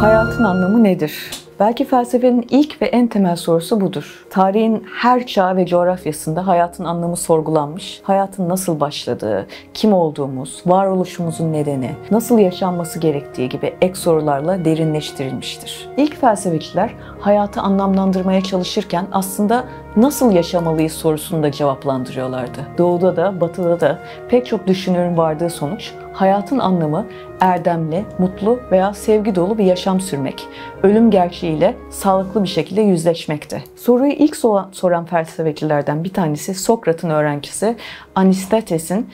Hayatın anlamı nedir? Belki felsefenin ilk ve en temel sorusu budur. Tarihin her çağı ve coğrafyasında hayatın anlamı sorgulanmış, hayatın nasıl başladığı, kim olduğumuz, varoluşumuzun nedeni, nasıl yaşanması gerektiği gibi ek sorularla derinleştirilmiştir. İlk felsefeciler hayatı anlamlandırmaya çalışırken aslında nasıl yaşamalıyız sorusunu da cevaplandırıyorlardı. Doğuda da, batıda da pek çok düşünürün vardığı sonuç, hayatın anlamı erdemli, mutlu veya sevgi dolu bir yaşam sürmek, ölüm gerçeğiyle sağlıklı bir şekilde yüzleşmekti. Soruyu ilk soran felsefecilerden bir tanesi Sokrat'ın öğrencisi Anisthetetes'in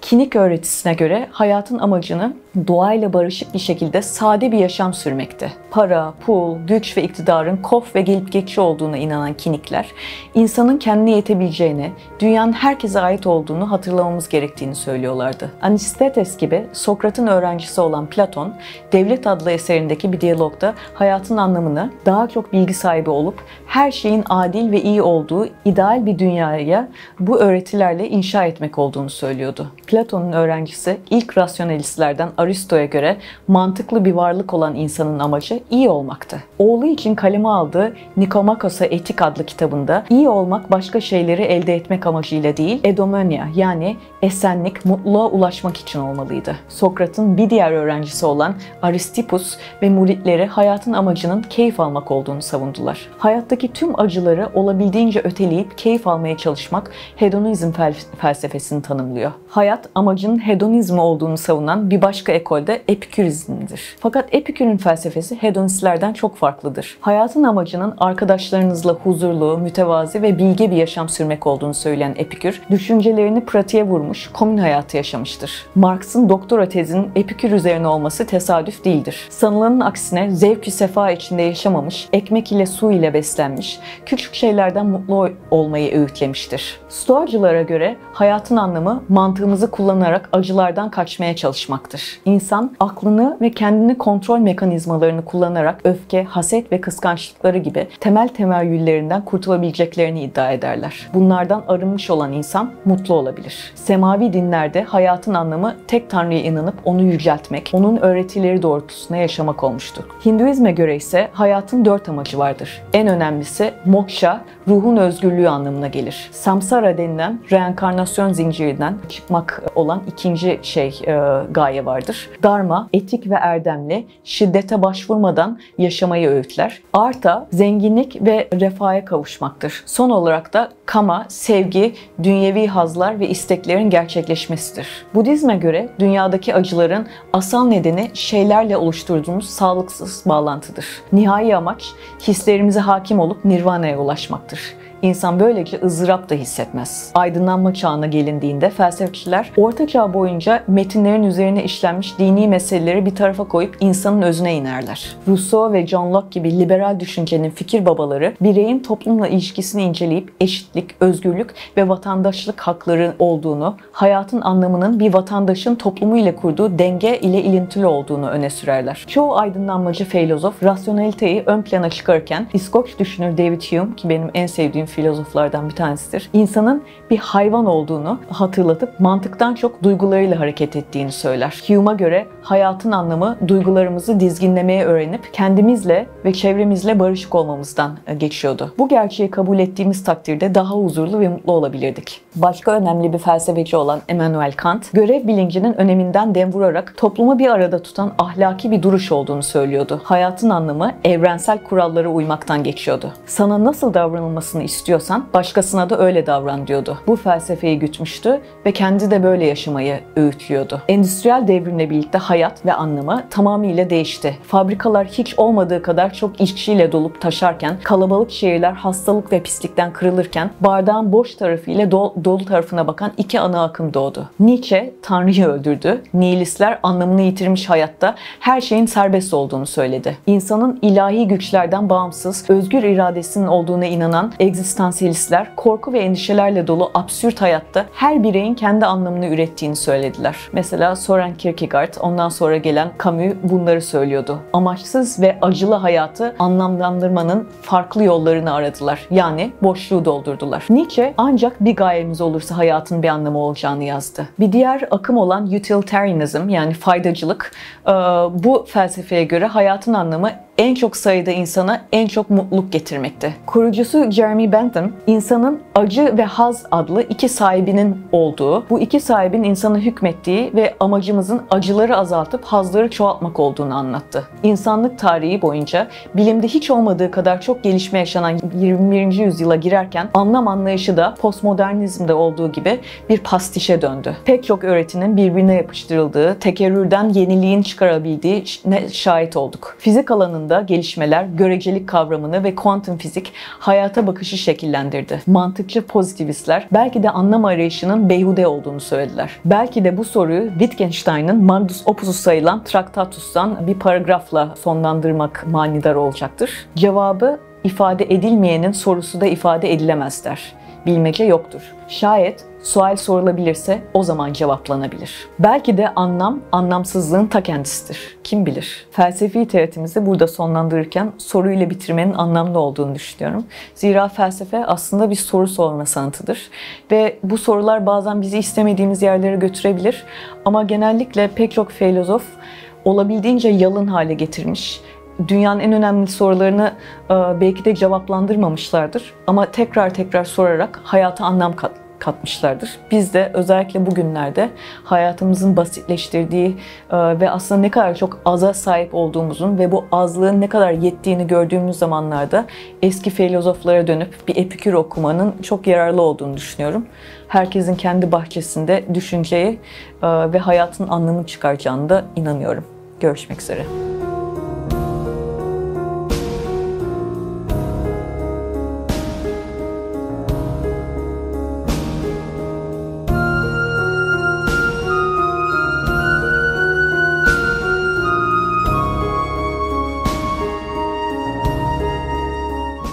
Kinik öğretisine göre hayatın amacını doğayla barışık bir şekilde sade bir yaşam sürmekti. Para, pul, güç ve iktidarın kof ve gelip geçici olduğuna inanan Kinikler, insanın kendine yetebileceğini, dünyanın herkese ait olduğunu hatırlamamız gerektiğini söylüyorlardı. Anistetes gibi Sokrat'ın öğrencisi olan Platon, Devlet adlı eserindeki bir diyalogda hayatın anlamını daha çok bilgi sahibi olup her şeyin adil ve iyi olduğu ideal bir dünyaya bu öğretilerle inşa etmek olduğunu söylüyordu. Platon'un öğrencisi ilk rasyonalistlerden Aristo'ya göre mantıklı bir varlık olan insanın amacı iyi olmaktı. Oğlu için kaleme aldığı Nikomakhos'a Etik adlı kitabında iyi olmak başka şeyleri elde etmek amacıyla değil, eudaimonia yani esenlik, mutluluğa ulaşmak için olmalıydı. Sokrat'ın bir diğer öğrencisi olan Aristippus ve muritleri hayatın amacının keyif almak olduğunu savundular. Hayattaki tüm acıları olabildiğince öteleyip keyif almaya çalışmak hedonizm felsefesini tanımlıyor. Hayat amacının hedonizmi olduğunu savunan bir başka ekol de epikürizmdir. Fakat Epikür'ün felsefesi hedonistlerden çok farklıdır. Hayatın amacının arkadaşlarınızla huzurlu, mütevazi ve bilge bir yaşam sürmek olduğunu söyleyen Epikür, düşüncelerini pratiğe vurmuş, komün hayatı yaşamıştır. Marx'ın doktora tezinin Epikür üzerine olması tesadüf değildir. Sanılanın aksine zevk-i sefa içinde yaşamamış, ekmek ile su ile beslenmiş, küçük şeylerden mutlu olmayı öğütlemiştir. Stoacılara göre hayatın anlamı mantığın kullanarak acılardan kaçmaya çalışmaktır. İnsan aklını ve kendini kontrol mekanizmalarını kullanarak öfke, haset ve kıskançlıkları gibi temel temerrüllerinden kurtulabileceklerini iddia ederler. Bunlardan arınmış olan insan mutlu olabilir. Semavi dinlerde hayatın anlamı tek Tanrı'ya inanıp onu yüceltmek, onun öğretileri doğrultusunda yaşamak olmuştur. Hinduizme göre ise hayatın 4 amacı vardır. En önemlisi moksha, ruhun özgürlüğü anlamına gelir. Samsara denilen reenkarnasyon zincirinden çıkmak olan ikinci gaye vardır. Dharma, etik ve erdemli, şiddete başvurmadan yaşamayı öğütler. Artha, zenginlik ve refaha kavuşmaktır. Son olarak da kama, sevgi, dünyevi hazlar ve isteklerin gerçekleşmesidir. Budizme göre dünyadaki acıların asal nedeni şeylerle oluşturduğumuz sağlıksız bağlantıdır. Nihai amaç, hislerimize hakim olup nirvana'ya ulaşmaktır. İnsan böylece ızdırap da hissetmez. Aydınlanma çağına gelindiğinde felsefeciler Orta Çağ boyunca metinlerin üzerine işlenmiş dini meseleleri bir tarafa koyup insanın özüne inerler. Rousseau ve John Locke gibi liberal düşüncenin fikir babaları bireyin toplumla ilişkisini inceleyip eşitlik, özgürlük ve vatandaşlık hakları olduğunu, hayatın anlamının bir vatandaşın toplumu ile kurduğu denge ile ilintili olduğunu öne sürerler. Çoğu aydınlanmacı filozof rasyoneliteyi ön plana çıkarken İskoç düşünür David Hume ki benim en sevdiğim filozoflardan bir tanesidir. İnsanın bir hayvan olduğunu hatırlatıp mantıktan çok duygularıyla hareket ettiğini söyler. Hume'a göre hayatın anlamı duygularımızı dizginlemeye öğrenip kendimizle ve çevremizle barışık olmamızdan geçiyordu. Bu gerçeği kabul ettiğimiz takdirde daha huzurlu ve mutlu olabilirdik. Başka önemli bir felsefeci olan Emmanuel Kant, görev bilincinin öneminden dem vurarak toplumu bir arada tutan ahlaki bir duruş olduğunu söylüyordu. Hayatın anlamı evrensel kurallara uymaktan geçiyordu. Sana nasıl davranılmasını istiyorsan başkasına da öyle davran diyordu. Bu felsefeyi gütmüştü ve kendi de böyle yaşamayı öğütlüyordu. Endüstriyel devrimle birlikte hayat ve anlamı tamamıyla değişti. Fabrikalar hiç olmadığı kadar çok işçiyle dolup taşarken, kalabalık şehirler hastalık ve pislikten kırılırken, bardağın boş tarafı ile dolu tarafına bakan iki ana akım doğdu. Nietzsche Tanrı'yı öldürdü. Nihilistler anlamını yitirmiş hayatta her şeyin serbest olduğunu söyledi. İnsanın ilahi güçlerden bağımsız, özgür iradesinin olduğuna inanan egzistansiyelistler korku ve endişelerle dolu absürt hayatta her bireyin kendi anlamını ürettiğini söylediler. Mesela Soren Kierkegaard, ondan sonra gelen Camus bunları söylüyordu. Amaçsız ve acılı hayatı anlamlandırmanın farklı yollarını aradılar. Yani boşluğu doldurdular. Nietzsche ancak bir gayemiz olursa hayatın bir anlamı olacağını yazdı. Bir diğer akım olan utilitarianism yani faydacılık, bu felsefeye göre hayatın anlamı en çok sayıda insana en çok mutluluk getirmekte. Kurucusu Jeremy Bentham, insanın acı ve haz adlı iki sahibinin olduğu, bu iki sahibin insana hükmettiği ve amacımızın acıları azaltıp hazları çoğaltmak olduğunu anlattı. İnsanlık tarihi boyunca bilimde hiç olmadığı kadar çok gelişme yaşanan 21. yüzyıla girerken anlam anlayışı da postmodernizmde olduğu gibi bir pastişe döndü. Pek çok öğretinin birbirine yapıştırıldığı, tekerrürden yeniliğin çıkarabildiğine şahit olduk. Fizik alanında gelişmeler görecelik kavramını ve kuantum fizik hayata bakışı şekillendirdi. Mantıkçı pozitivistler belki de anlam arayışının beyhude olduğunu söylediler. Belki de bu soruyu Wittgenstein'ın Magnus Opus'u sayılan Traktatus'tan bir paragrafla sonlandırmak manidar olacaktır. Cevabı ifade edilmeyenin sorusu da ifade edilemez der. Bilmece yoktur. Şayet sual sorulabilirse o zaman cevaplanabilir. Belki de anlam, anlamsızlığın ta kendisidir. Kim bilir? Felsefi teoretimizi burada sonlandırırken soruyla bitirmenin anlamlı olduğunu düşünüyorum. Zira felsefe aslında bir soru sorma sanatıdır. Ve bu sorular bazen bizi istemediğimiz yerlere götürebilir. Ama genellikle pek çok filozof olabildiğince yalın hale getirmiş, dünyanın en önemli sorularını belki de cevaplandırmamışlardır. Ama tekrar tekrar sorarak hayata anlam katmışlardır. Biz de özellikle bugünlerde hayatımızın basitleştirdiği ve aslında ne kadar çok aza sahip olduğumuzun ve bu azlığın ne kadar yettiğini gördüğümüz zamanlarda eski filozoflara dönüp bir Epikür okumanın çok yararlı olduğunu düşünüyorum. Herkesin kendi bahçesinde düşünceyi ve hayatın anlamını çıkaracağına da inanıyorum. Görüşmek üzere.